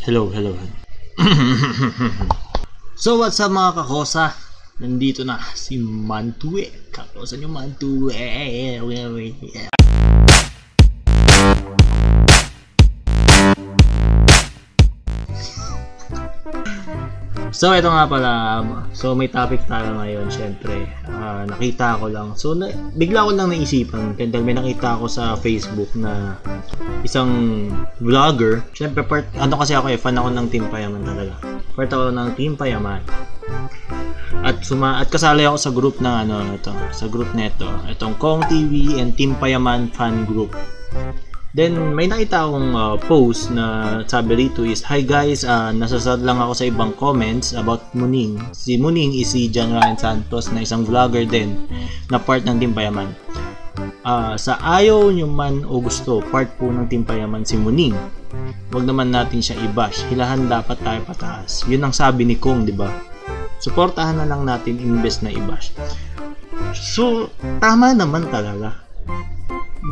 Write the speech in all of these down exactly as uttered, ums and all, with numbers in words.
Hello, hello. So what's up mga kakosa? Nandito na si Man two ek. Kakosa niyo Man two ek. So ito nga pala, so may topic tayo ngayon, syempre. Uh, nakita ko lang. So na, bigla ko lang naisipan, dahil may nakita ako sa Facebook na isang vlogger. Syempre part ano kasi ako eh, fan ako ng Team Payaman talaga. Part ako ng Team Payaman. At suma at kasali ako sa group ng ano ito, sa group nito, itong Cong T V and Team Payaman fan group. Then may nakita akong uh, post na sabi rito is, "Hi guys, uh, nasasad lang ako sa ibang comments about Muning." Si Muning is si John Ryan Santos na isang vlogger din na part ng Team Payaman. Uh, sa ayaw nyo man o gusto, part po ng Team Payaman si Muning. Huwag naman natin siya i-bash. Hilahan dapat tayo pataas. Yun ang sabi ni Kong, di ba? Suportahan na lang natin imbes na i-bash. So, tama naman talaga.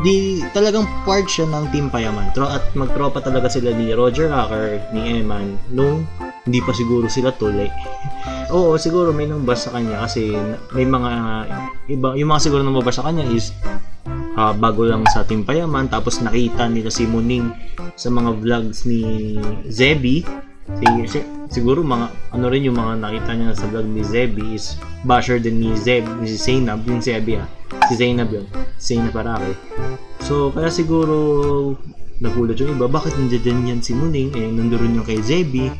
Di talagang part siya ng Team Payaman. Tro at magtropa talaga sila ni Roger Hacker, ni Emman, nung hindi pa siguro sila tuli. Oo, siguro may nang basa kanya kasi may mga iba, yung mga siguro nang mabasa kanya is uh, bago lang sa Team Payaman, tapos nakita nila si Muning sa mga vlogs ni Zebby. Sig siguro mga ano rin yung mga nakita niya sa vlog ni Zebby is basher din ni Zeb, ni Zeinab, yung Zebby ha. Si Zeinab yun, Zeinab Harake. So kaya siguro nagulat yung iba, bakit nandiyan yan si Muning, eh nandoon yung kay Zebby.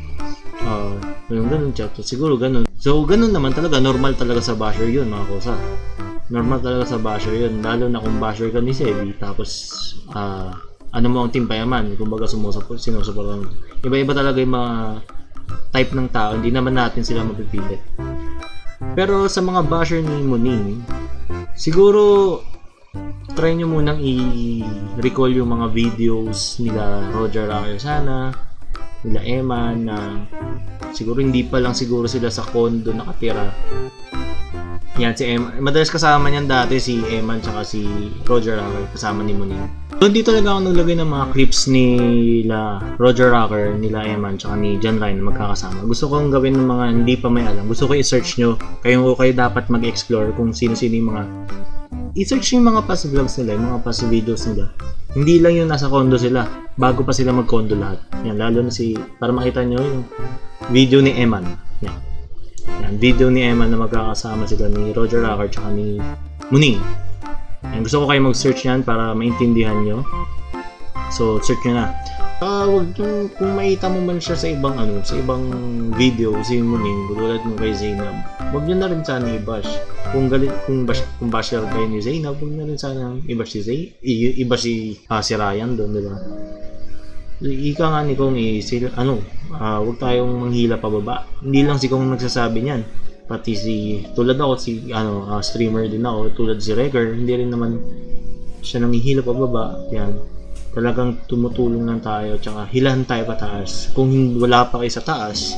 Uh, ganun ganun chapter, siguro ganun. So ganun naman talaga, normal talaga sa basher yun mga kosa. Normal talaga sa basher yun, lalo na kung basher ka ni Zebby, tapos ah... Uh, ano mo ang Team Payaman, kumbaga sumusuport, sinusuportahan. Iba-iba talaga yung mga type ng tao, hindi naman natin sila mapipilit. Pero sa mga basher ni Muning, siguro try nyo munang i-recall yung mga videos nila Roger Arroyo sana, nila Emma, na siguro hindi pa lang siguro sila sa condo nakatira. Yan si Emman, madalas kasama niyan dati si Emman tsaka si Roger Hacker, kasama ni Muning. So dito talaga ako naglagay ng mga clips nila Roger Hacker, nila Emman tsaka ni John Ryan na magkakasama. Gusto kong gawin ng mga hindi pa may alam. Gusto ko i-search nyo, kayo kayo dapat mag-explore kung sino-sino yung mga i-search yung mga past vlogs nila, yung mga past videos nila. Hindi lang yung nasa condo sila, bago pa sila mag-condo lahat. Yan, lalo na si, para makita nyo yung video ni Emman. Yan. Yan, video ni Emman na magkakasama sila ni Roger Hacker tsaka ni Muning. Yan, gusto ko kayo mag-search yan para maintindihan nyo. So, search nyo na. Uh, wag yung, kung maita mo man siya sa ibang ano, sa ibang video, si Muning, tulad mo kay Zeinab, wag nyo na rin sana i-bash. Kung, galit, kung, bash, kung basher kayo ni Zeinab, wag nyo na rin sana i-bash si, Zay, i-bash si, uh, si Ryan doon, diba? Ika nga ni Kong eh, sila, ano, uh, huwag tayong manghila pababa. Hindi lang si Kong nagsasabi niyan. Pati si, tulad ako, si, ano, uh, streamer din ako, tulad si Reger, hindi rin naman siya nanghihila pababa. Yan, talagang tumutulong lang tayo, tsaka hilahan tayo pataas. Kung wala pa kayo sa taas,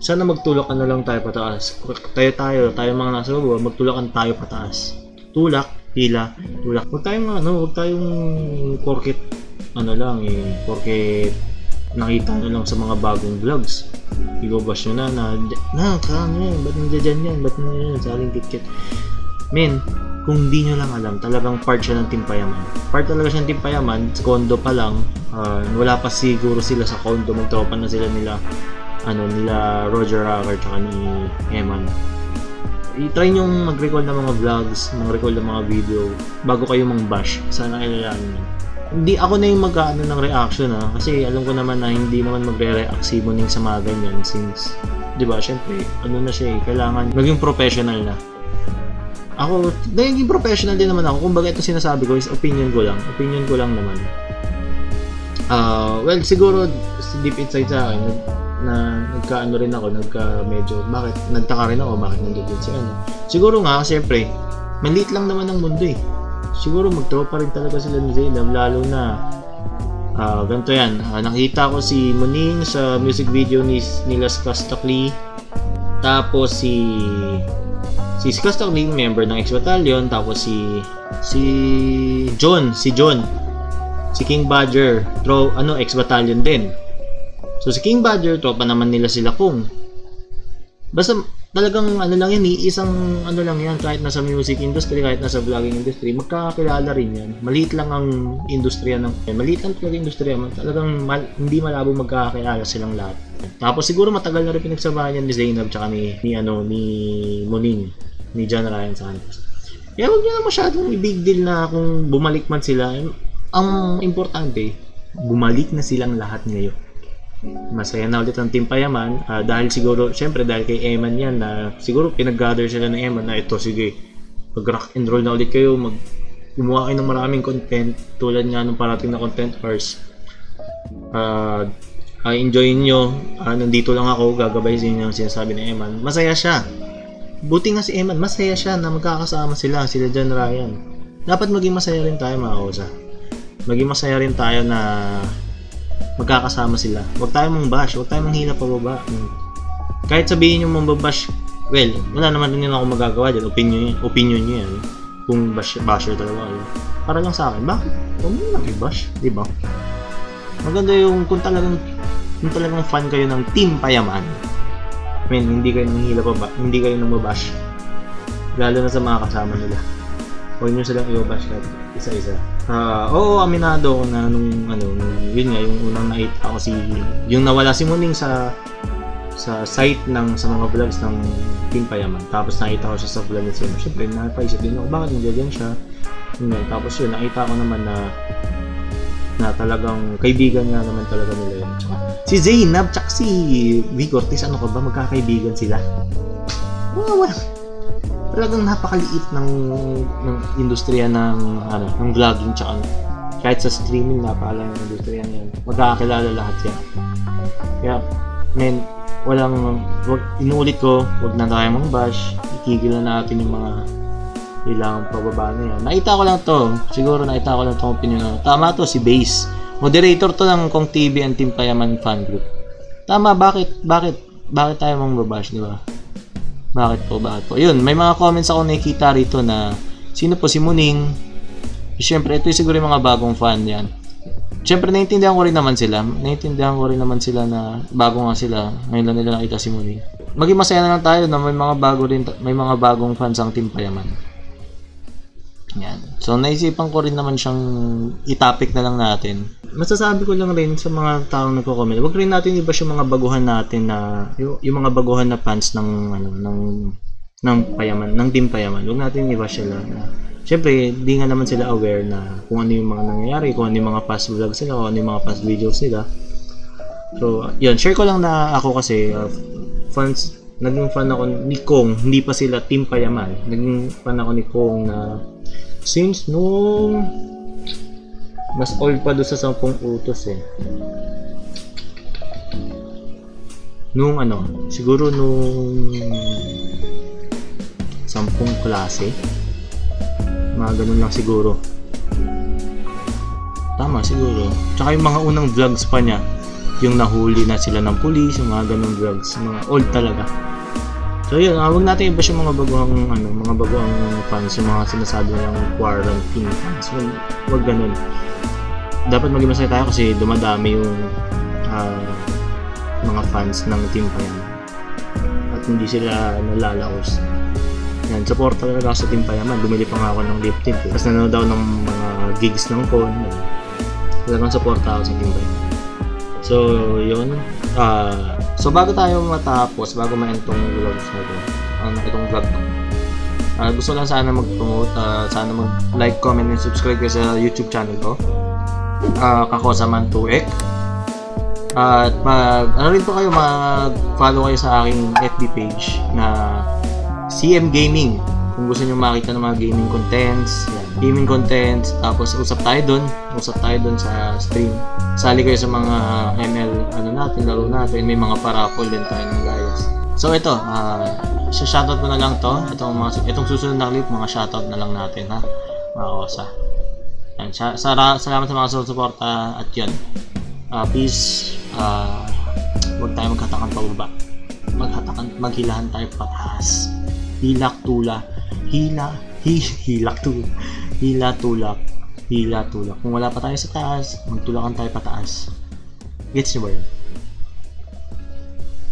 sana magtulakan na lang tayo pataas. Tayo tayo, tayo mga nasa baba, magtulakan tayo pataas. Tulak, hila, tulak. Huwag tayong, ano, huwag tayong corket ano lang eh, porque nakita nyo lang sa mga bagong vlogs i-bash nyo na na, na karang nyo yan, ba't nandiyan yan, ba't nandiyan yan, saling kitkit men, kung di nyo lang alam, talagang part siya ng Team Payaman, part talaga siya ng Team Payaman, sa condo pa lang, uh, wala pa siguro sila sa condo, magtropa na sila nila ano, nila Roger Hacker tsaka ni Emman. I-try nyo mag-recall ng mga vlogs, mag-recall ng mga video bago kayo mang-bash, sana kailangan nyo. Hindi ako na yung mag-ano ng reaction ha, kasi alam ko naman na hindi naman magre-react si Muning sa mga ganyan since, di ba, syempre, ano na siya eh, kailangan maging professional na. Ako, naging professional din naman ako, kumbaga ito sinasabi ko is opinion ko lang, opinion ko lang naman. Uh, well, siguro, deep inside sa akin, na nagka-ano rin ako, nagka-medyo, bakit, nagtaka rin ako, bakit nandito si ano. Siguro nga, syempre, maliit lang naman ang mundo eh. Siguro magtropa rin talaga sila ni Zeinab, lalo na uh, ganito yan, uh, nakita ko si Muning sa music video ni Silas Costacle, tapos si si Costacle member ng Ex Battalion, tapos si si John, si John si King Badger, throw, ano, Ex Battalion din, So si King Badger, tropa naman nila sila Kung. Basta talagang ano lang yan, isang ano lang yan, kahit nasa music industry, kahit nasa vlogging industry, magkakakilala rin yan. Maliit lang ang industriya ng, maliit lang talaga industriya, talagang mal, hindi malabo magkakakilala silang lahat. Tapos siguro matagal na rin pinagsabahan yan ni Zeinab tsaka ni, ni ano, ni Muning, ni John Ryan Santos. Kaya huwag nyo na masyadong big deal na kung bumalik man sila. Ang importante, bumalik na silang lahat ngayon. Masaya na ulit ang Team Payaman, uh, dahil siguro, syempre dahil kay Emman yan, na siguro pinag-gather sila ng Emman na ito, sige, mag-rock and roll na ulit kayo, mag gumawa kayo ng maraming content tulad nga ng parating na content hours. uh, uh, enjoy nyo, uh, nandito lang ako, gagabay sa inyo ang sinasabi ng Emman. Masaya siya, buti nga si Emman, masaya siya na magkakasama sila, sila John Ryan. Dapat maging masaya rin tayo mga kausa, maging masaya rin tayo na magkakasama sila. Huwag tayo mong bash, huwag tayo mong hila pababa. Kahit sabihin nyo mong bash, well, wala naman rin yun ako magagawa dyan. Opinion, opinion nyo yan. Kung bash, basher talaga kayo. Para lang sa akin, bakit? Huwag mo lang i-bash, diba? Maganda yung kung talagang, kung talagang fan kayo ng Team Payaman. Men, hindi kayo nang hila pababa, hindi kayo nang mabash. Lalo na sa mga kasama nila. Huwag nyo silang i-bash kahit isa-isa. Uh, oo, aminado ko na nung ano, nung, yun nga, yung unang nakita ko si, yung nawala si Muning sa sa site ng sa mga vlogs ng Team Payaman. Tapos nakita ko siya sa vlog ni Sino. Siyempre, napaisip din ako, bakit nandiyan siya? Yun, tapos yun, nakita ko naman na na talagang kaibigan nga naman talaga nila yun. Si Zeinab, tsaka si Vic Ortiz, ano ka ba, magkakaibigan sila? Wow, wow. Talagang napakaliit ng ng industriya ng ano, ng vlogging tsaka ano. Kahit sa streaming napakalaking industriya niyan. Magkakakilala lahat yan. Kaya men, walang wag, inuulit ko, wag na tayo mong bash. Ikigilan natin yung mga ilang pababa na yan. Nakita ko lang to. Siguro nakita ko lang tong opinion na. Tama to si Base. Moderator to ng Cong T V and Team Payaman fan group. Tama, bakit bakit bakit tayo mong babash, di ba? Bakit po, bakit po? Yun, may mga comments ako nakikita rito na sino po si Muning? Siyempre, ito yung siguro yung mga bagong fan yan. Siyempre, naiintindihan ko rin naman sila. Naiintindihan ko rin naman sila na bago nga sila. Ngayon lang nila nakita si Muning. Maging masaya na lang tayo na may mga bago rin, may mga bagong fans ang Team Payaman. Yan. So, naisipan ko rin naman siyang i-topic na lang natin. Masasabi ko lang rin sa mga taong nagko-comment, wag rin natin i-bash yung mga baguhan natin na yung, yung mga baguhan na fans ng ano ng ng Payaman, ng Team Payaman. Wag natin i-bash sila. Syempre, hindi nga naman sila aware na kung ano yung mga nangyayari, kung ano yung mga past vlogs nila, kung ano yung mga past videos nila. So, yun, share ko lang na ako kasi uh, fans, naging fan ako ni Kong, hindi pa sila Team Payaman. Naging fan ako ni Kong na since noong mas old pa doon sa sampung utos eh. Nung ano, siguro nung sampung klase. Mga ganun lang siguro. Tama siguro. Tsaka yung mga unang vlogs pa niya. Yung nahuli na sila ng pulis, yung mga ganun vlogs. Mga old talaga. So yun, huwag natin i-bash yung mga baguhang ano, mga baguhang fans, yung mga sinasabi ng quarantine fans. Well, huwag ganun. Dapat maging masaya tayo kasi dumadami yung uh, mga fans ng Team Payaman at hindi sila nalalaos. Yan, support talaga sa Team Payaman. Bumili pa nga ako ng lip tint eh. Tapos nanonood daw ng mga gigs ng phone. Talagang support ako sa Team Payaman. So yun, uh, so bago tayo matapos, bago ma-end tong vlogs natin, ang uh, itong vlog ko, uh, gusto lang sana mag-promote, uh, sana mag-like, comment, and subscribe sa YouTube channel ko, Uh, Kakosa Man two ek. At uh, mag ano rin po kayo, mag-follow kayo sa aking F B page na C M Gaming. Kung gusto niyo makita ng mga gaming contents, yan, gaming contents, tapos usap tayo doon, usap tayo doon sa stream. Sali kayo sa mga M L ano natin, laro natin, may mga paraffle din tayo ng guys. So ito, uh, shoutout ko na lang to. Itong mga itong susunod na clip, mga shoutout na lang natin ha. Mga Kosa. Sal salamat sa mga susuporta uh, at yun, uh, please uh, huwag tayo maghatakan pababa, maghatakan, maghilahan tayo pataas, hilak tulak, hila, hi, hilak tulak, hila tulak, hila tulak, kung wala pa tayo sa taas, magtulakan tayo pataas, gets nyo ba yun?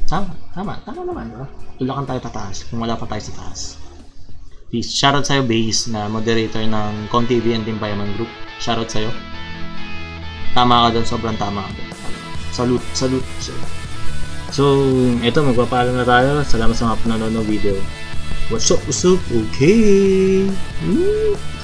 Tama, tama, tama naman, diba? Tulakan tayo pataas kung wala pa tayo sa taas. Peace. Shoutout sa'yo, Base, na moderator ng Cong T V and Team Payaman Group. Shoutout sa'yo. Tama ka doon, sobrang tama ka doon. Salute, salute sa'yo. So, eto, magpapaalam na tayo. Salamat sa mga panonood ng video. What's up, what's up? Okay! Mm.